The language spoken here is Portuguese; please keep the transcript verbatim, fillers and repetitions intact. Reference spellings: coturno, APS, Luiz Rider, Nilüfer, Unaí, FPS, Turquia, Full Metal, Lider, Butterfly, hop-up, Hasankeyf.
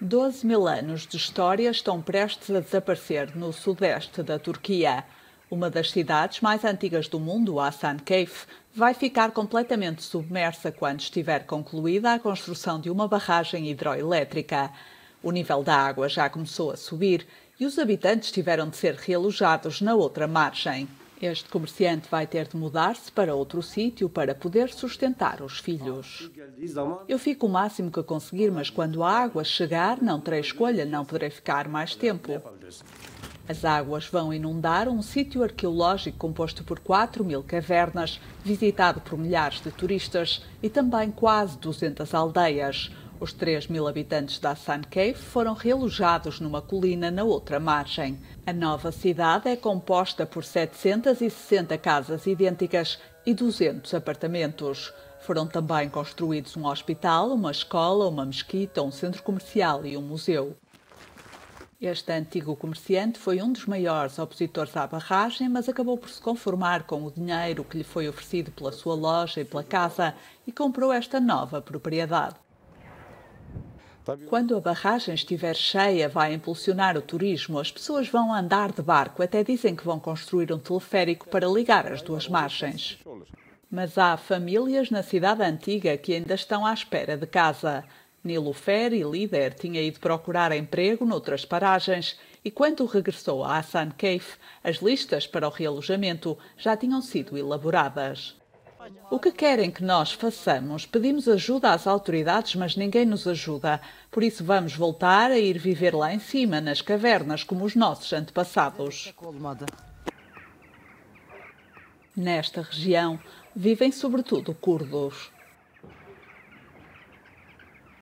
doze mil anos de história estão prestes a desaparecer no sudeste da Turquia. Uma das cidades mais antigas do mundo, Hasankeyf, vai ficar completamente submersa quando estiver concluída a construção de uma barragem hidroelétrica. O nível da água já começou a subir e os habitantes tiveram de ser realojados na outra margem. Este comerciante vai ter de mudar-se para outro sítio para poder sustentar os filhos. Eu fico o máximo que conseguir, mas quando a água chegar, não terei escolha, não poderei ficar mais tempo. As águas vão inundar um sítio arqueológico composto por quatro mil cavernas, visitado por milhares de turistas e também quase duzentas aldeias. Os três mil habitantes da Hasankeyf foram realojados numa colina na outra margem. A nova cidade é composta por setecentas e sessenta casas idênticas e duzentos apartamentos. Foram também construídos um hospital, uma escola, uma mesquita, um centro comercial e um museu. Este antigo comerciante foi um dos maiores opositores à barragem, mas acabou por se conformar com o dinheiro que lhe foi oferecido pela sua loja e pela casa e comprou esta nova propriedade. Quando a barragem estiver cheia, vai impulsionar o turismo. As pessoas vão andar de barco, até dizem que vão construir um teleférico para ligar as duas margens. Mas há famílias na cidade antiga que ainda estão à espera de casa. Nilüfer e Lider tinha ido procurar emprego noutras paragens e quando regressou a Hasankeyf, as listas para o realojamento já tinham sido elaboradas. O que querem que nós façamos? Pedimos ajuda às autoridades, mas ninguém nos ajuda. Por isso vamos voltar a ir viver lá em cima, nas cavernas, como os nossos antepassados. Nesta região vivem sobretudo curdos.